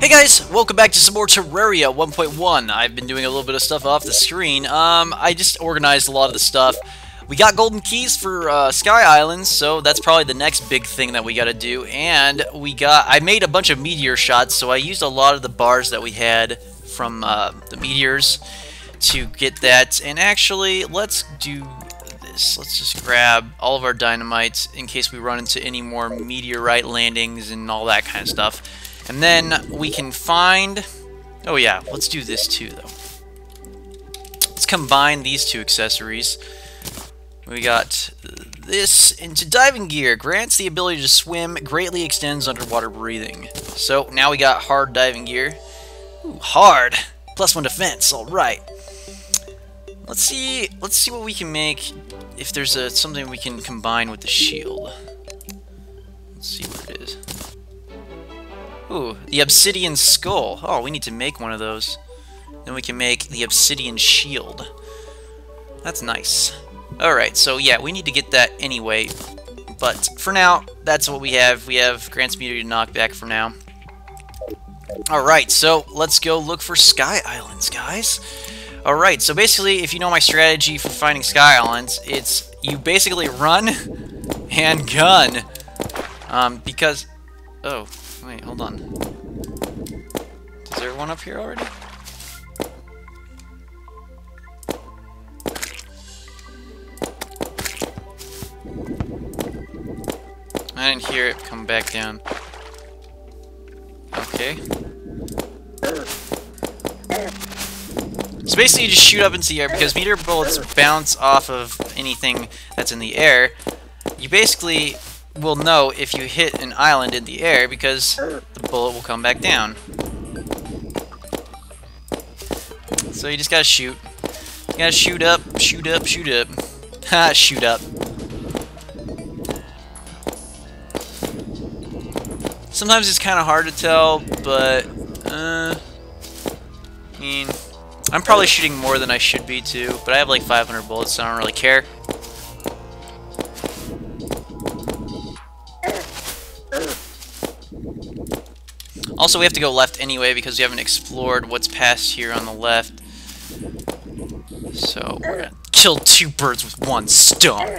Hey guys, welcome back to some more Terraria 1.1. I've been doing a little bit of stuff off the screen. I just organized a lot of the stuff. We got golden keys for Sky Islands, so that's probably the next big thing that we gotta do. And I made a bunch of meteor shots, so I used a lot of the bars that we had from the meteors to get that. And actually, let's do this. Let's just grab all of our dynamite in case we run into any more meteorite landings and all that kind of stuff. And then we can find... Oh yeah, let's do this too, though. Let's combine these two accessories. We got this into diving gear. Grants the ability to swim, greatly extends underwater breathing. So now we got hard diving gear. Ooh, hard! +1 defense, alright. Let's see what we can make, if there's something we can combine with the shield. Let's see what it is. Ooh, the obsidian skull. Oh, we need to make one of those. Then we can make the obsidian shield. That's nice. Alright, so yeah, we need to get that anyway. But for now, that's what we have. We have grants meteor knockback for now. Alright, so let's go look for Sky Islands, guys. Alright, so basically, if you know my strategy for finding Sky Islands, it's you basically run and gun. Because... Oh... Wait, hold on. Is there one up here already? I didn't hear it come back down. Okay. So basically you just shoot up into the air because meteor bullets bounce off of anything that's in the air. You basically... will know if you hit an island in the air because the bullet will come back down. So you just gotta shoot. You gotta shoot up, shoot up, shoot up. Ha, shoot up. Sometimes it's kind of hard to tell, but... I mean... I'm probably shooting more than I should be too, but I have like 500 bullets, so I don't really care. Also, we have to go left anyway because we haven't explored what's past here on the left. So, we're gonna kill two birds with one stone.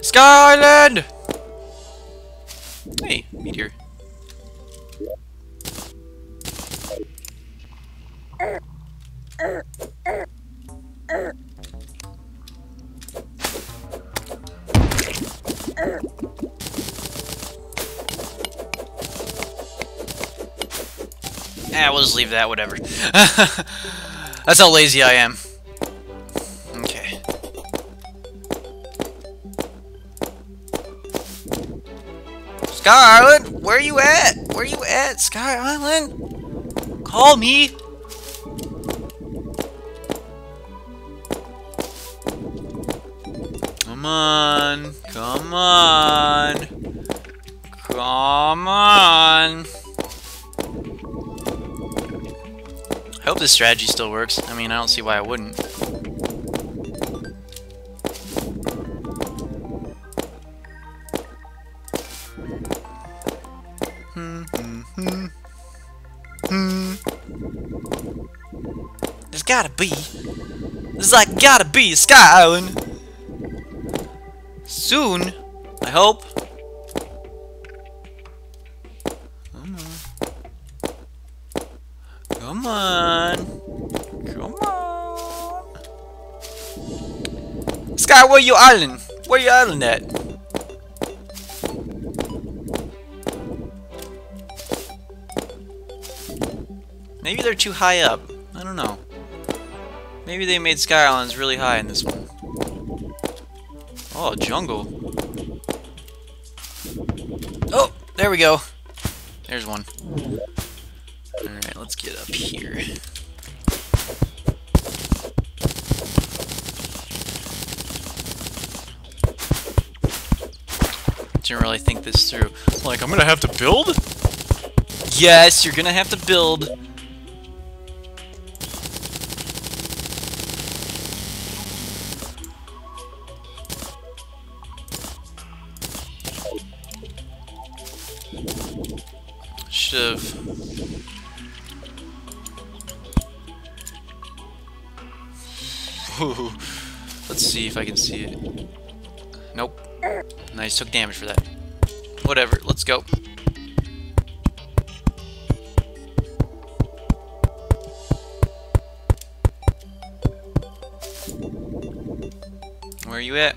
Sky Island! Hey, meteor. Yeah, we'll just leave that, whatever. That's how lazy I am. Okay. Sky Island, where you at? Where you at, Sky Island? Call me! Come on, come on, come on. I hope this strategy still works. I mean, I don't see why it wouldn't. There's gotta be a Sky Island. Soon, I hope. Come on. Come on. Sky, where you island? Where you island at? Maybe they're too high up. I don't know. Maybe they made Sky Islands really high in this one. Oh, jungle. Oh, there we go. There's one. Alright, let's get up here. Didn't really think this through. Like, I'm gonna have to build? Yes, you're gonna have to build. Should've... Ooh, let's see if I can see it. Nope. Nice, took damage for that. Whatever, let's go. Where are you at?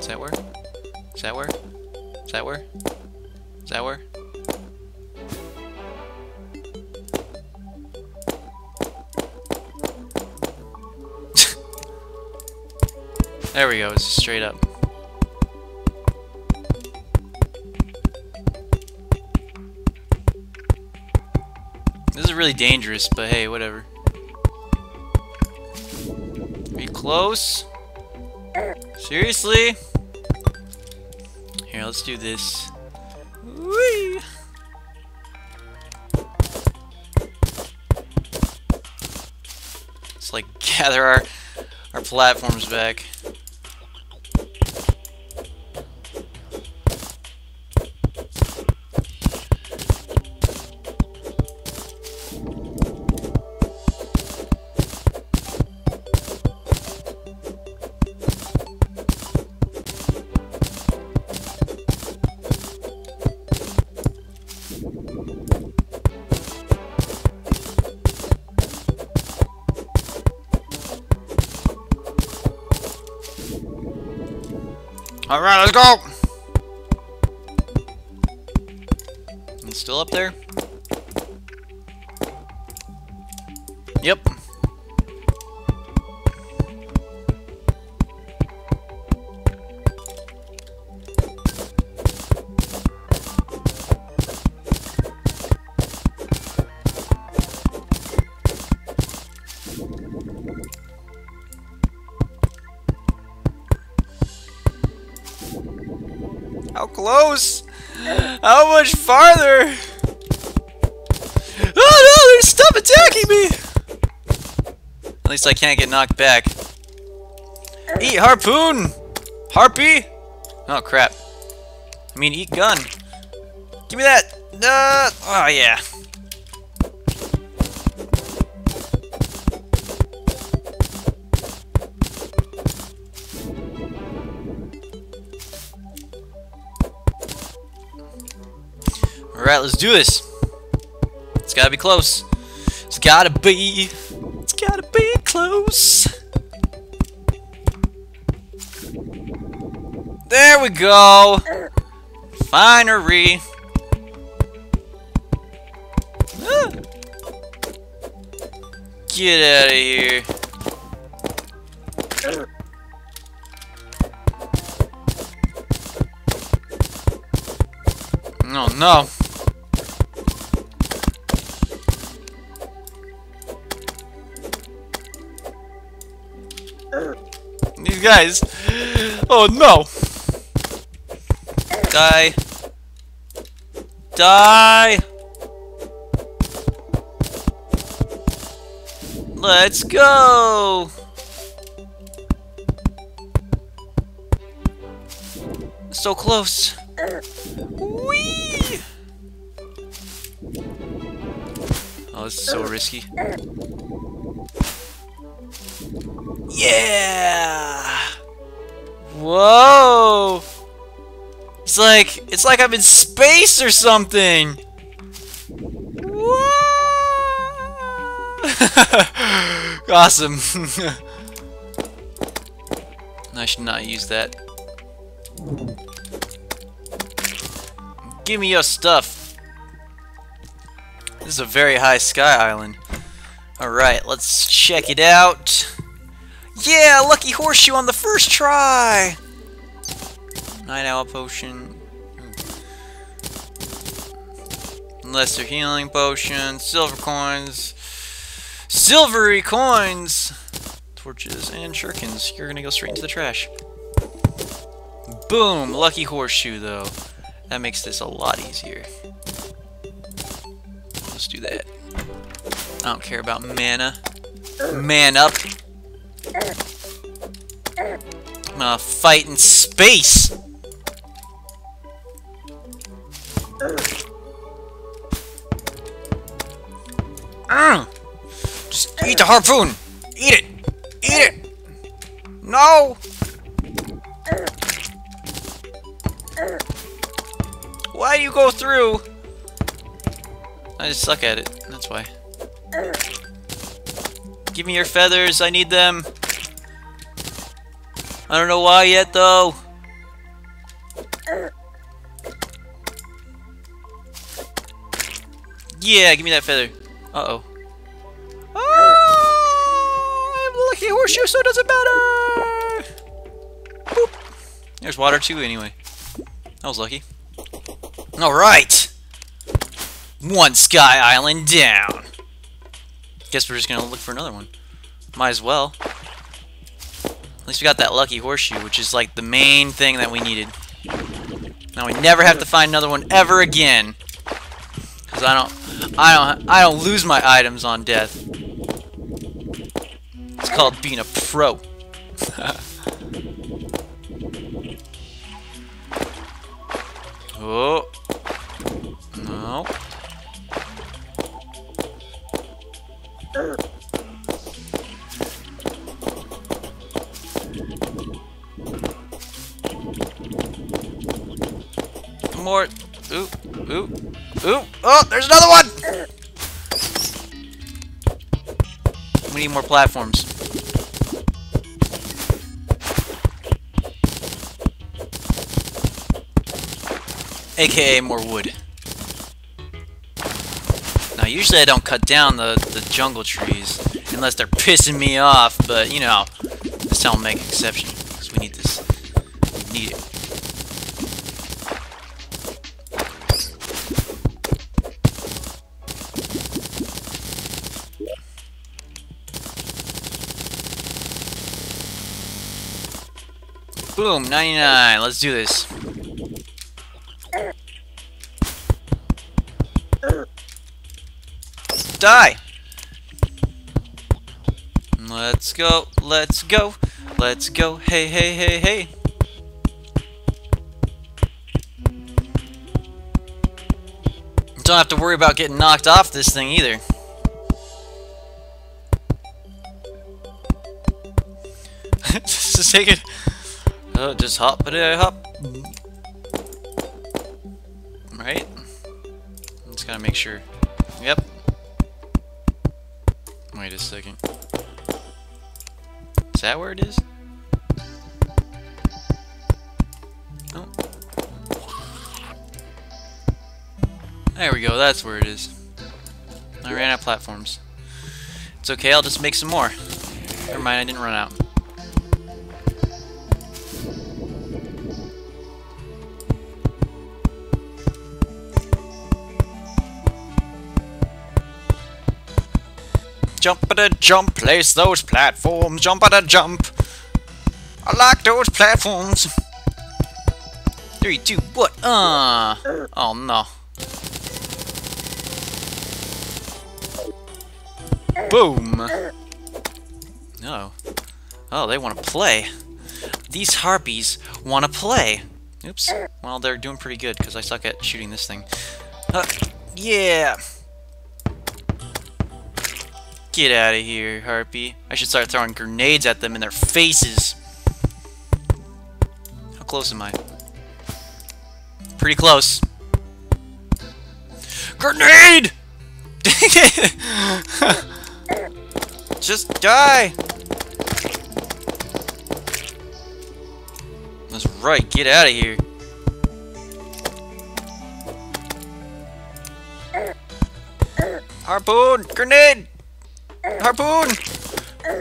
Is that where? Is that where? Is that where? Is that where? There we go, it's straight up. This is really dangerous, but hey, whatever. Are you close? Seriously? Here, let's do this. Whee! Let's like gather our platforms back. Alright, let's go! It's still up there? Yep. How close? How much farther? Oh no, they're stop attacking me! At least I can't get knocked back. Eat harpoon! Harpy? Oh crap. I mean, eat gun. Give me that! Oh yeah. Alright, let's do this. It's gotta be close. It's gotta be. It's gotta be close. There we go. Finery. Ah. Get out of here. Oh no. These guys. Oh no. Die. Die. Let's go. So close. Whee! Oh, this is so risky. Yeah! Whoa! It's like I'm in space or something! Whoa! Awesome! I should not use that. Give me your stuff! This is a very high sky island. Alright, let's check it out. Yeah, lucky horseshoe on the first try! 9 hour potion. lesser healing potion, silver coins, silvery coins, torches, and shurikens. You're gonna go straight into the trash. Boom! Lucky horseshoe, though. That makes this a lot easier. Let's do that. I don't care about mana. Man up. I'm gonna fight in space! Just eat the harpoon! Eat it! Eat it! No! Why do you go through? I just suck at it, that's why. Give me your feathers, I need them. I don't know why yet, though. Yeah, give me that feather. Uh-oh. Oh, I'm lucky horseshoe, so it doesn't matter! Boop. There's water, too, anyway. That was lucky. Alright! One Sky Island down! Guess we're just gonna look for another one. Might as well. At least we got that lucky horseshoe, which is like the main thing that we needed. Now we never have to find another one ever again. Cause I don't lose my items on death. It's called being a pro. Oh. No. More. Ooh, ooh, ooh. Oh, there's another one! We need more platforms. AKA more wood. Now, usually I don't cut down the jungle trees unless they're pissing me off, but you know, this time I'll make an exception because we need this. We need it. Boom, 99. Let's do this. Die. Let's go. Let's go. Let's go. Hey, hey, hey, hey. Don't have to worry about getting knocked off this thing either. Just take it. Just hop, but I hop. Right? I'm just gotta make sure. Yep. Wait a second. Is that where it is? No. There we go, that's where it is. I ran out of platforms. It's okay, I'll just make some more. Never mind, I didn't run out. Jump at a jump, place those platforms, jump at a jump. I like those platforms. 3, 2, what? Oh no. Boom. No. Oh, they want to play. These harpies want to play. Oops. Well, they're doing pretty good because I suck at shooting this thing. Yeah. Get out of here, harpy. I should start throwing grenades at them in their faces. How close am I? Pretty close. Grenade! Just die! That's right, get out of here. Harpoon! Grenade! Harpoon!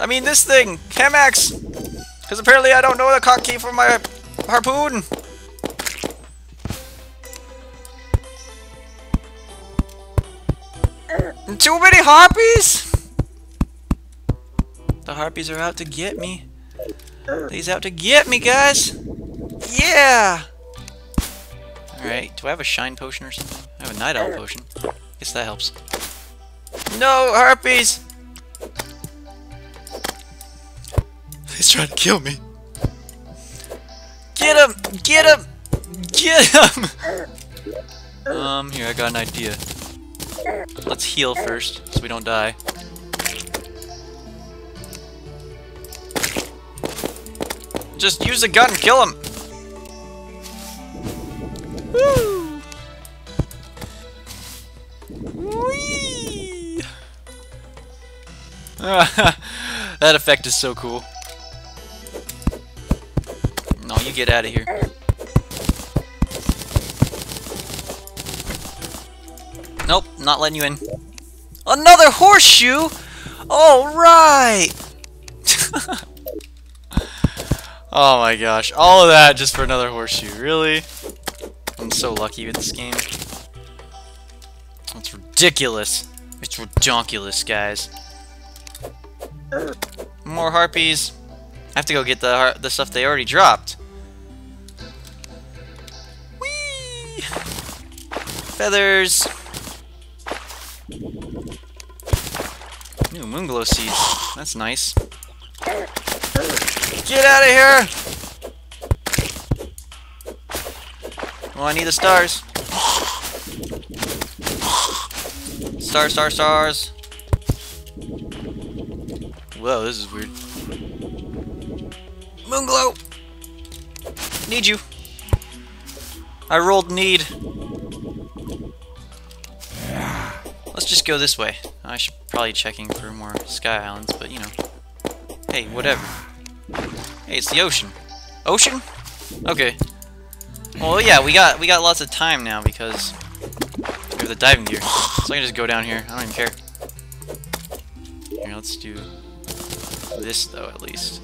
I mean this thing! Hamax! Because apparently I don't know the hotkey for my harpoon! And too many harpies? The harpies are out to get me. These out to get me, guys. Yeah! Alright, do I have a shine potion or something? I have a night owl potion. Guess that helps. No, harpies! He's trying to kill me. Get him! Get him! Get him! Here, I got an idea. Let's heal first, so we don't die. Just use a gun and kill him! Woo! Whee! That effect is so cool. No, you get out of here. Nope, not letting you in. Another horseshoe? Alright! Oh my gosh, all of that just for another horseshoe, really? I'm so lucky with this game. It's ridiculous. It's redonkulous, guys. More harpies. I have to go get the stuff they already dropped. Whee! Feathers. New moonglow seeds. That's nice. Get out of here! Well, I need the stars. Stars, stars, stars. Whoa, this is weird. Moonglow! Need you. I rolled need. Let's just go this way. I should probably checking for more sky islands, but you know. Hey, whatever. Hey, it's the ocean. Ocean? Okay. Well, yeah, we got lots of time now because we have the diving gear. So I can just go down here. I don't even care. Here, let's do this though, at least.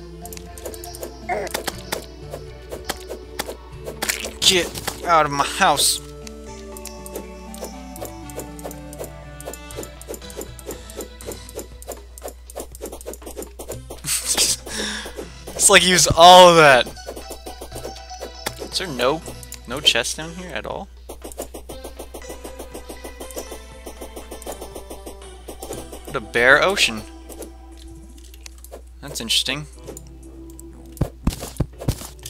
Get out of my house. It's like use all of that. Is there no chest down here at all? What a bare ocean. That's interesting.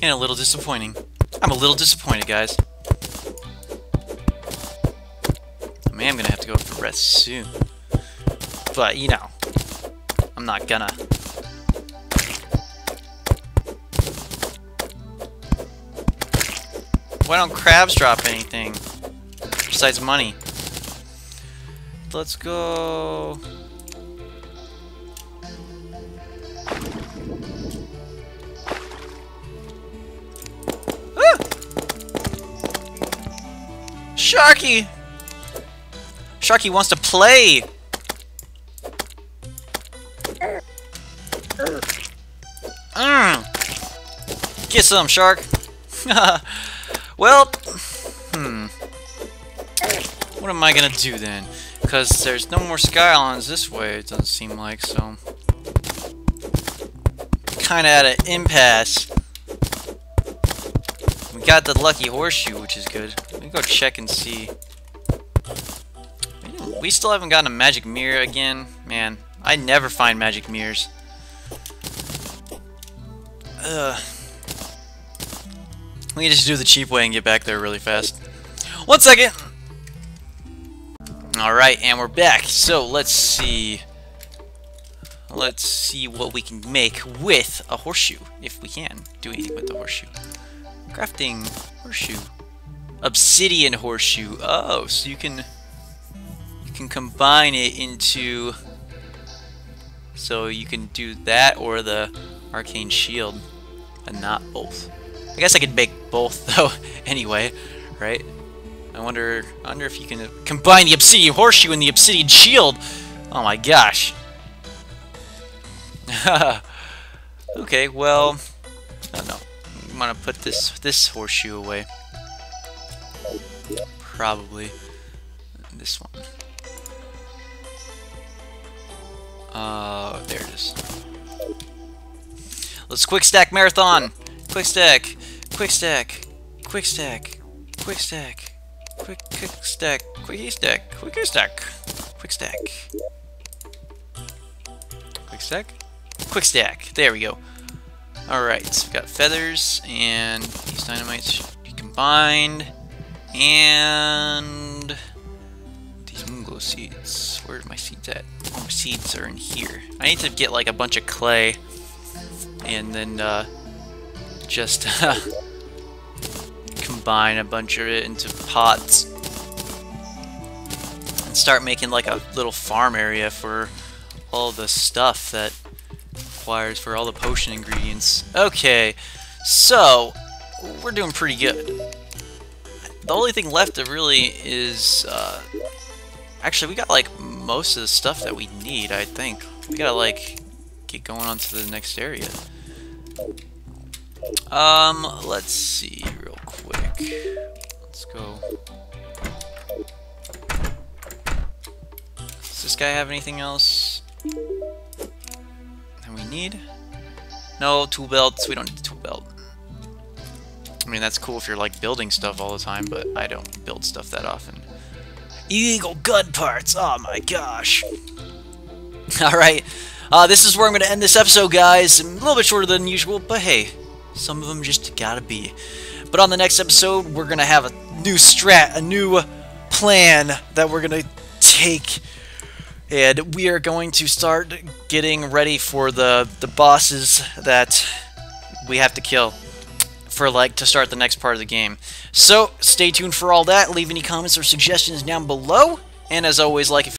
And a little disappointing. I'm a little disappointed, guys. I mean, I'm gonna have to go for rest soon. But, you know, I'm not gonna. Why don't crabs drop anything besides money? Let's go. Ah! Sharky! Sharky wants to play! Get some, shark! Well, what am I gonna do then? Because there's no more sky islands this way, it doesn't seem like, so... Kinda at an impasse. We got the lucky horseshoe, which is good. Let me go check and see. We still haven't gotten a magic mirror again. Man, I never find magic mirrors. Ugh. We can just do the cheap way and get back there really fast. 1 second! Alright, and we're back. So, let's see. Let's see what we can make with a horseshoe. If we can do anything with the horseshoe. Crafting horseshoe. Obsidian horseshoe. Oh, so you can combine it into... So you can do that or the arcane shield. And not both. I guess I could make both, though, anyway, right? I wonder if you can combine the obsidian horseshoe and the obsidian shield! Oh my gosh! Okay, well... I don't know. I'm gonna put this horseshoe away. Probably. This one. There it is. Let's quick stack marathon. Quick stack. Quick stack. Quick stack. Quick stack. Quick stack. Quick stack. Quick stack. Quick stack. Quick stack. Quick stack. There we go. All right. So we've got feathers and these dynamites should be combined. And these moonglow seeds. Where are my seeds at? Oh, my seeds are in here. I need to get like a bunch of clay, and then just combine a bunch of it into pots and start making like a little farm area for all the stuff that requires for all the potion ingredients. Okay, so we're doing pretty good. The only thing left that really is, actually we got like most of the stuff that we need, I think. We gotta like get going on to the next area. Let's see real quick. Let's go. Does this guy have anything else that we need? No, tool belts, we don't need the tool belt. I mean, that's cool if you're like building stuff all the time, but I don't build stuff that often. Eagle gun parts! Oh my gosh! Alright, this is where I'm going to end this episode, guys. A little bit shorter than usual, but hey, some of them just gotta be. But on the next episode, we're going to have a new strat, a new plan that we're going to take. And we are going to start getting ready for the bosses that we have to kill. For like to start the next part of the game. So stay tuned for all that. Leave any comments or suggestions down below, and as always, like if